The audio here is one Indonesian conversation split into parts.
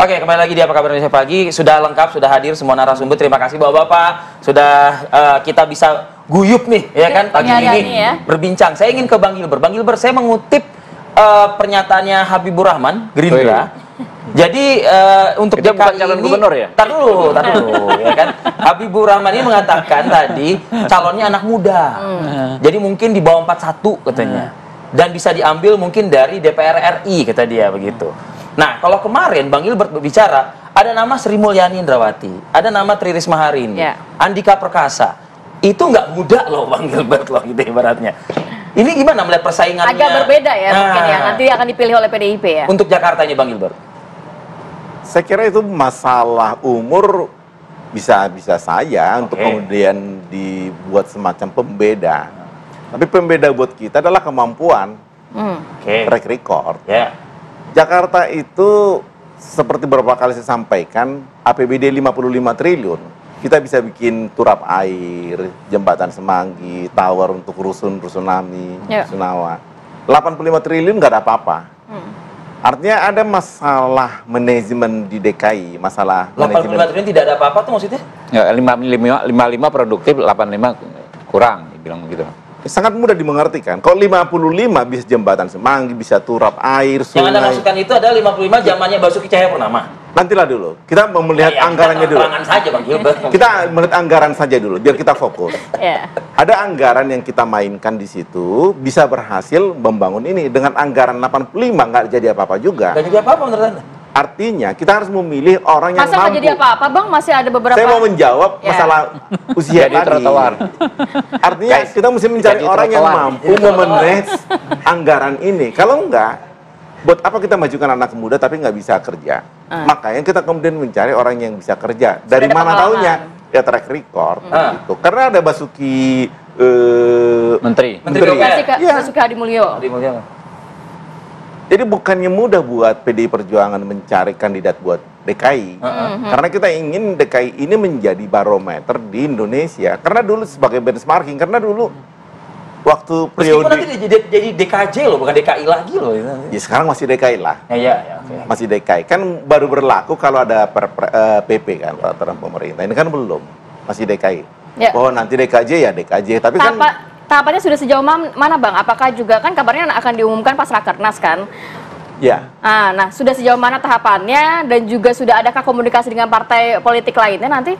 Oke, kembali lagi di Apa Kabar Indonesia Pagi. Sudah lengkap, sudah hadir semua narasumber. Terima kasih Bapak-bapak. Sudah kita bisa guyup nih, ya kan? Pagi ini ya. Berbincang. Saya ingin ke Bang Gilber. Bang Gilber, saya mengutip pernyataannya Habibur Rahman, Gerindra. Jadi untuk DKI bukan calon gubernur ya? Tar dulu, ya kan? Habibur Rahman ini mengatakan tadi calonnya anak muda. Jadi mungkin di bawah 41 katanya. Dan bisa diambil mungkin dari DPR RI, kata dia begitu. Nah, kalau kemarin Bang Gilbert berbicara, ada nama Sri Mulyani Indrawati, ada nama Tri Risma Harini, Andika Perkasa. Itu nggak muda loh Bang Gilbert loh, gitu ibaratnya. Ini gimana melihat persaingannya? Agak berbeda ya mungkin ya, nanti akan dipilih oleh PDIP ya? Untuk Jakarta ini Bang Gilbert? Saya kira itu masalah umur bisa saja untuk kemudian dibuat semacam pembeda. Tapi pembeda buat kita adalah kemampuan, track record. Jakarta itu seperti beberapa kali saya sampaikan, APBD 55 triliun. Kita bisa bikin turap air, jembatan semanggi, tower untuk rusun-rusunami, Rusunawa. 85 triliun nggak ada apa-apa. Artinya ada masalah manajemen di DKI, masalah 85 triliun tidak ada apa-apa tuh maksudnya? Ya, 55 produktif, 85 kurang, bilang begitu. Sangat mudah dimengerti kan. Kalau 55 bisa jembatan semanggi, bisa turap air, sungai. Yang Anda masukkan itu adalah 55 zamannya Basuki Cahaya Purnama. Nantilah dulu. Kita melihat anggarannya dulu. Saja, Bang. Kita melihat anggaran saja dulu, biar kita fokus. Ada anggaran yang kita mainkan di situ, bisa berhasil membangun ini. Dengan anggaran 85 nggak jadi apa-apa juga. Nggak jadi apa-apa menurut Anda? Artinya kita harus memilih orang yang mampu. Masa jadi apa-apa Bang? Masih ada beberapa. Saya mau menjawab masalah usia tadi. Artinya kita mesti mencari orang yang mampu memanage anggaran ini. Kalau enggak, buat apa kita majukan anak muda tapi nggak bisa kerja? Makanya kita kemudian mencari orang yang bisa kerja. Dari mana taunya? Ya track record. Gitu. Karena ada Basuki Menteri Basuki Hadimuljo. Jadi bukannya mudah buat PDI Perjuangan mencari kandidat buat DKI. Karena kita ingin DKI ini menjadi barometer di Indonesia. Karena dulu sebagai benchmarking, karena dulu waktu periode... Meskipun nanti jadi DKJ loh, bukan DKI lagi loh. Ya sekarang masih DKI lah. Masih DKI. Kan baru berlaku kalau ada PP kan, peraturan pemerintah. Ini kan belum, masih DKI. Oh nanti DKJ ya DKJ, tapi kan... Tahapannya sudah sejauh mana Bang? Apakah juga kan kabarnya akan diumumkan pas Rakernas kan? Ya. Nah, sudah sejauh mana tahapannya dan juga sudah adakah komunikasi dengan partai politik lainnya nanti?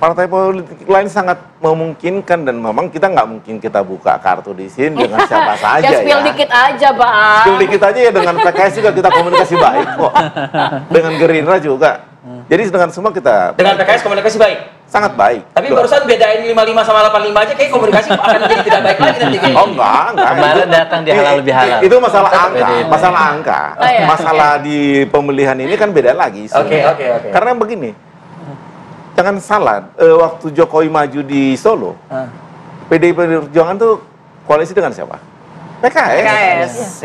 Partai politik lain sangat memungkinkan dan memang kita nggak mungkin kita buka kartu di sini dengan siapa saja ya. Spill dikit aja Bang. Spill dikit aja ya, dengan PKS juga kita komunikasi baik kok. Dengan Gerindra juga. Jadi dengan semua kita. Dengan PKS komunikasi baik? Sangat baik. Tapi barusan bedain 55 sama 85 aja kayak komunikasi akan menjadi tidak baik lagi nanti. Oh enggak. Kemarin datang di halal lebih halal. Itu masalah angka, masalah angka. Masalah di pemilihan ini kan beda lagi. Oke. Karena begini. Jangan salah, waktu Jokowi maju di Solo, PDI Perjuangan tuh koalisi dengan siapa? PKS.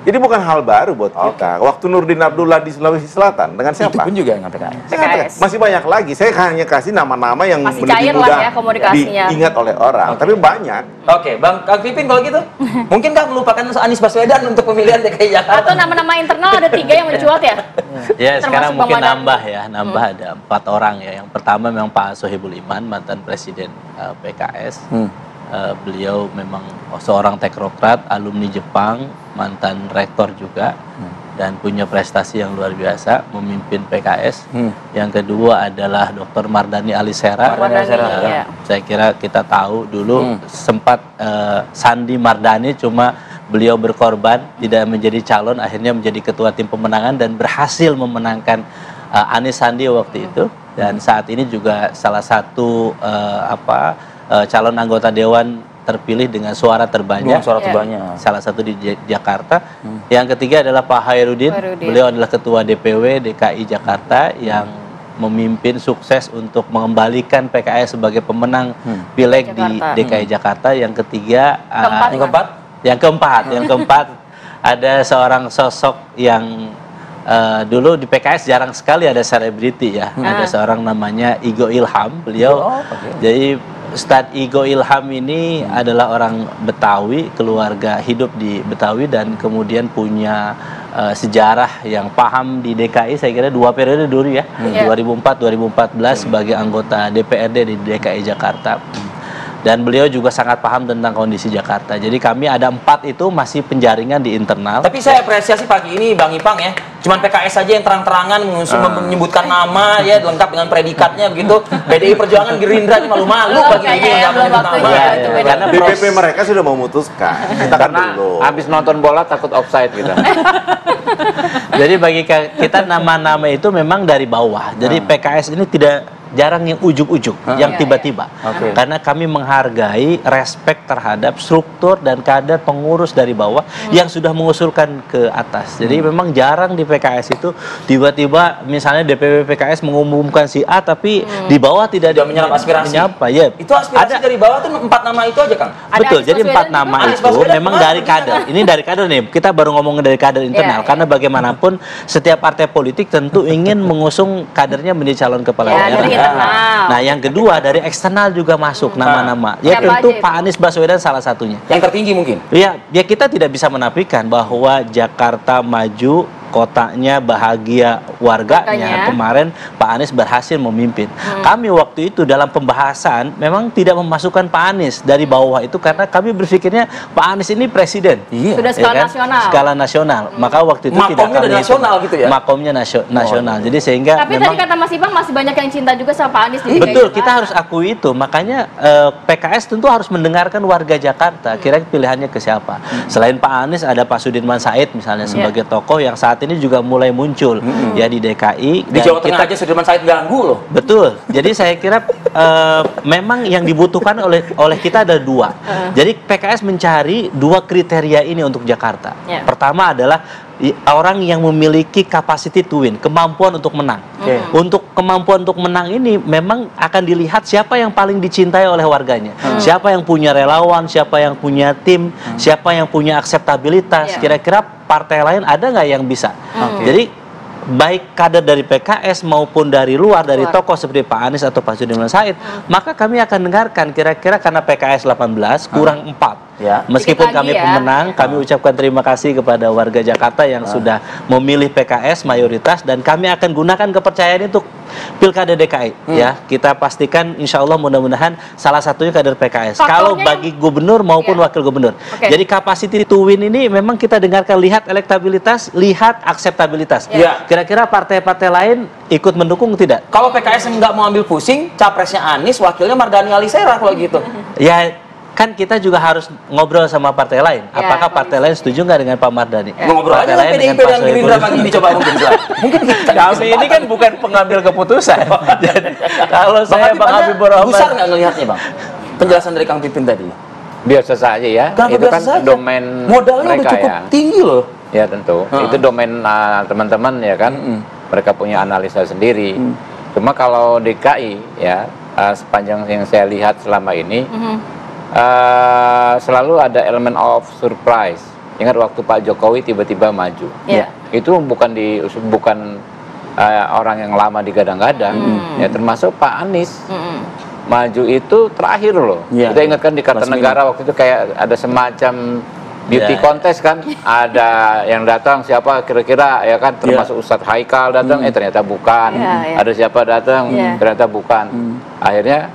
Jadi bukan hal baru buat kita. Waktu Nurdin Abdullah di Sulawesi Selatan dengan siapa? Itu pun juga dengan PKS. Masih banyak lagi. Saya hanya kasih nama-nama yang masih lebih mudah ya, diingat oleh orang. Tapi banyak. Bang Kang Pipin kalau gitu, mungkinkah melupakan Anies Baswedan untuk pemilihan DKI Jakarta? Atau nama-nama internal ada 3 yang mencuat ya? Ya sekarang mungkin nambah ada 4 orang ya. Yang pertama memang Pak Sohibul Iman, mantan presiden PKS. Beliau memang seorang teknokrat, alumni Jepang, mantan rektor juga, dan punya prestasi yang luar biasa, memimpin PKS. Yang kedua adalah Dr. Mardani Ali Sera. Saya kira kita tahu dulu sempat Sandi Mardani, cuma beliau berkorban, tidak menjadi calon, akhirnya menjadi ketua tim pemenangan dan berhasil memenangkan Anies Sandi waktu itu. Dan saat ini juga salah satu calon anggota dewan terpilih dengan suara terbanyak, salah satu di Jakarta. Yang ketiga adalah Pak Hairudin. Beliau adalah ketua DPW DKI Jakarta yang memimpin sukses untuk mengembalikan PKS sebagai pemenang pileg di DKI Jakarta. Yang ketiga, yang keempat ada seorang sosok yang dulu di PKS jarang sekali ada selebriti ya. Ada seorang namanya Igo Ilham. Beliau jadi Ustadz Igo Ilham ini adalah orang Betawi, keluarga hidup di Betawi, dan kemudian punya sejarah yang paham di DKI. Saya kira dua periode dulu ya, 2004-2014 sebagai anggota DPRD di DKI Jakarta. Dan beliau juga sangat paham tentang kondisi Jakarta. Jadi kami ada 4 itu masih penjaringan di internal. Tapi saya apresiasi pagi ini Bang Ipang ya. Cuman PKS saja yang terang-terangan menyebutkan nama ya, lengkap dengan predikatnya begitu. PDI Perjuangan, Gerindra malu-malu pagi ini karena DPP mereka sudah memutuskan. Kita karena habis nonton bola takut offside kita. Jadi bagi kita nama-nama itu memang dari bawah. Jadi PKS ini tidak jarang yang ujuk-ujuk, yang tiba-tiba. Karena kami menghargai respek terhadap struktur dan kadar pengurus dari bawah yang sudah mengusulkan ke atas. Jadi memang jarang di PKS itu tiba-tiba misalnya DPP PKS mengumumkan si A, tapi di bawah tidak ada menyapa aspirasi. Ya. Itu aspirasi ada dari bawah tuh 4 nama itu aja, Kang. Betul. Jadi 4 nama itu memang dari kader. Ini dari kader nih. Kita baru ngomongin dari kader internal karena bagaimanapun setiap partai politik tentu ingin mengusung kadernya menjadi calon kepala daerah. Nah, yang kedua dari eksternal juga masuk nama-nama. Ya tentu Pak Anies Baswedan salah satunya. Yang tertinggi mungkin. Iya, ya kita tidak bisa menafikan bahwa Jakarta maju, kotanya bahagia warganya. Kemarin Pak Anies berhasil memimpin. Kami waktu itu dalam pembahasan memang tidak memasukkan Pak Anies dari bawah itu karena kami berpikirnya Pak Anies ini presiden. Iya, sudah skala nasional. Skala nasional. Maka waktu itu makomnya tidak kami nasional gitu ya. Makomnya nasional. Jadi sehingga tapi memang, tadi kata Mas Ibang masih banyak yang cinta juga sama Pak Anies. Betul, kita harus akui itu. Makanya PKS tentu harus mendengarkan warga Jakarta. Kira-kira pilihannya ke siapa? Selain Pak Anies ada Pak Sudirman Said misalnya sebagai tokoh yang saat ini juga mulai muncul ya di DKI. Di Jawa Tengah aja Sudirman Said ganggu loh. Betul. Jadi saya kira memang yang dibutuhkan oleh kita ada 2. Jadi PKS mencari 2 kriteria ini untuk Jakarta. Pertama adalah orang yang memiliki capacity to win, kemampuan untuk menang. Untuk kemampuan untuk menang ini memang akan dilihat siapa yang paling dicintai oleh warganya, siapa yang punya relawan, siapa yang punya tim, siapa yang punya akseptabilitas. Kira-kira partai lain ada nggak yang bisa? Jadi baik kader dari PKS maupun dari luar, dari tokoh seperti Pak Anies atau Pak Sudirman Said, maka kami akan dengarkan kira-kira karena PKS 18 kurang 4 ya. Meskipun kami pemenang, kami ucapkan terima kasih kepada warga Jakarta yang sudah memilih PKS mayoritas, dan kami akan gunakan kepercayaan itu Pilkada DKI ya. Kita pastikan insya Allah mudah-mudahan salah satunya kader PKS. Faktornya kalau bagi gubernur maupun wakil gubernur. Jadi capacity to win ini memang kita dengarkan, lihat elektabilitas, lihat akseptabilitas. Kira-kira partai-partai lain ikut mendukung tidak? Kalau PKS nggak mau ambil pusing, capresnya Anies, wakilnya Mardani Ali Sera kalau gitu. Ya kan kita juga harus ngobrol sama partai lain. Apakah partai lain setuju nggak dengan Pak Mardani? Ngobrol aja dengan PDIP dan Gerindra pagi ini coba mungkin kami ini kan bukan pengambil keputusan. Jadi, kalau saya Bang Habibur Rahman, besar nggak ngelihatnya Bang? Penjelasan dari Kang Pipin tadi. Biasa saja ya. Kenapa itu kan saja? Domain modalnya mereka udah cukup tinggi loh. Ya tentu, itu domain teman-teman ya kan, mereka punya analisa sendiri. Cuma kalau DKI ya, sepanjang yang saya lihat selama ini, selalu ada elemen of surprise. Ingat waktu Pak Jokowi tiba-tiba maju, itu bukan orang yang lama digadang-gadang, ya termasuk Pak Anies. Maju itu terakhir loh, kita ingatkan di Kartanegara waktu itu kayak ada semacam beauty contest kan, ada yang datang siapa kira-kira ya kan, termasuk Ustadz Haikal datang, ternyata bukan, ada siapa datang, ternyata bukan, akhirnya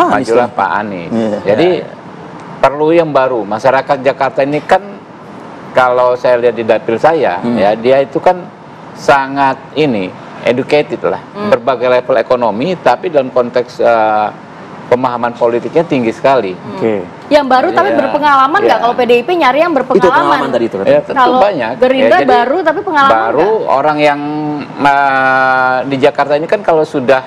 majulah Pak Anies. Jadi perlu yang baru. Masyarakat Jakarta ini kan kalau saya lihat di dapil saya, ya dia itu kan sangat ini educated lah, berbagai level ekonomi, tapi dalam konteks pemahaman politiknya tinggi sekali. Yang baru tapi berpengalaman nggak? Kalau PDIP nyari yang berpengalaman. Itu pengalaman tadi itu. Ya, kalau banyak. Gerindra ya, baru tapi pengalaman. Baru gak? Orang yang di Jakarta ini kan kalau sudah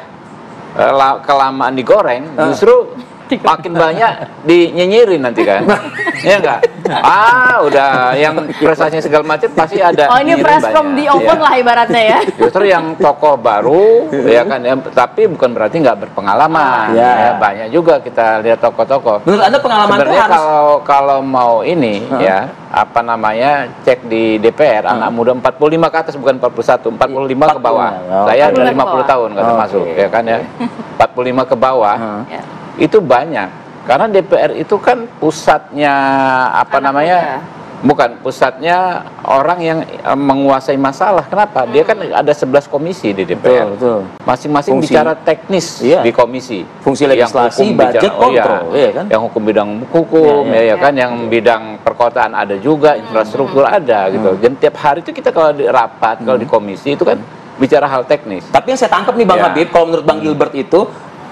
kelamaan digoreng, justru makin banyak dinyinyirin nanti kan. Iya enggak? Udah yang prestasinya segala macam pasti ada. Ini press from the open lah ibaratnya ya. Justru yang tokoh baru ya kan, tapi bukan berarti nggak berpengalaman. Ya, banyak juga kita lihat tokoh-tokoh. Menurut Anda pengalaman itu harus kalau mau ini ya, apa namanya? Cek di DPR anak muda 45 ke atas bukan 41, 45 ke bawah. Saya ada 50 tahun nggak termasuk ya kan ya. 45 ke bawah. itu banyak, karena DPR itu kan pusatnya apa namanya, bukan pusatnya orang yang menguasai masalah. Kenapa? Dia kan ada 11 komisi di DPR. Masing-masing bicara teknis di komisi. Fungsi legislasi, yang budget, kontrol, ya kan? Yang hukum bidang hukum, ya kan? Yang bidang perkotaan ada juga, infrastruktur ada gitu. Dan tiap hari itu kita kalau di rapat, kalau di komisi itu kan bicara hal teknis. Tapi yang saya tangkap nih Bang Habib, kalau menurut Bang Gilbert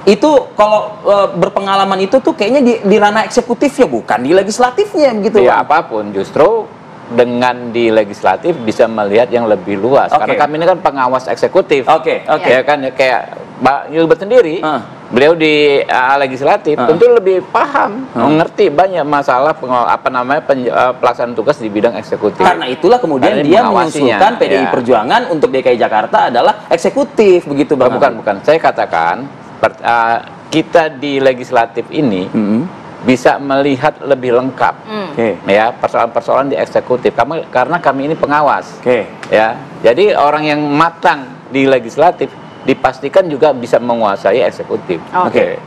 itu kalau berpengalaman itu tuh kayaknya di ranah eksekutifnya, bukan di legislatifnya gitu. Ya Bang, apapun justru dengan di legislatif bisa melihat yang lebih luas. Karena kami ini kan pengawas eksekutif. Ya kan, kayak Mbak Gilbert sendiri, beliau di legislatif tentu lebih paham, mengerti banyak masalah pelaksanaan tugas di bidang eksekutif. Karena itulah kemudian dia mengusulkan PDI Perjuangan untuk DKI Jakarta adalah eksekutif, begitu Bang. Bukan, saya katakan kita di legislatif ini bisa melihat lebih lengkap ya persoalan-persoalan di eksekutif karena kami ini pengawas. Ya, jadi orang yang matang di legislatif dipastikan juga bisa menguasai eksekutif.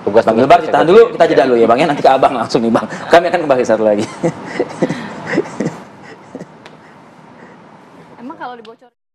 Tugas Bang Gilbert, kita dulu, kita jeda dulu ya Bang ya, nanti ke Abang langsung nih Bang. Kami akan kembali satu lagi. Emang kalau dibocor